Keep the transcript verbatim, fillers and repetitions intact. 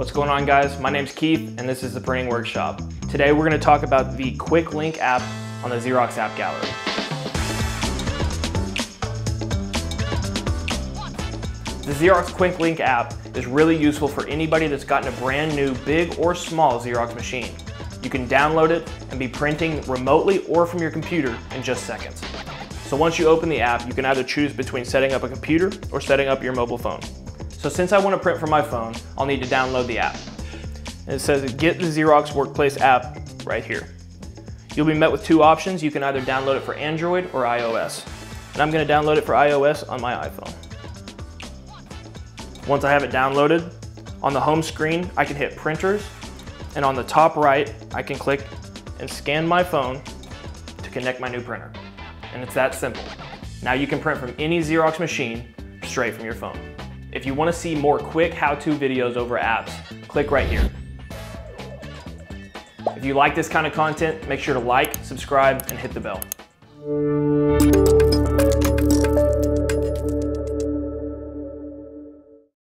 What's going on, guys? My name's Keith and this is the Printing Workshop. Today we're going to talk about the Quick Link app on the Xerox app gallery. The Xerox Quick Link app is really useful for anybody that's gotten a brand new big or small Xerox machine. You can download it and be printing remotely or from your computer in just seconds. So once you open the app, you can either choose between setting up a computer or setting up your mobile phone. So since I want to print from my phone, I'll need to download the app. And it says get the Xerox Workplace app right here. You'll be met with two options. You can either download it for Android or iOS. And I'm going to download it for iOS on my iPhone. Once I have it downloaded, on the home screen, I can hit printers, and on the top right, I can click and scan my phone to connect my new printer. And it's that simple. Now you can print from any Xerox machine straight from your phone. If you want to see more quick how-to videos over apps, click right here. If you like this kind of content, make sure to like, subscribe, and hit the bell.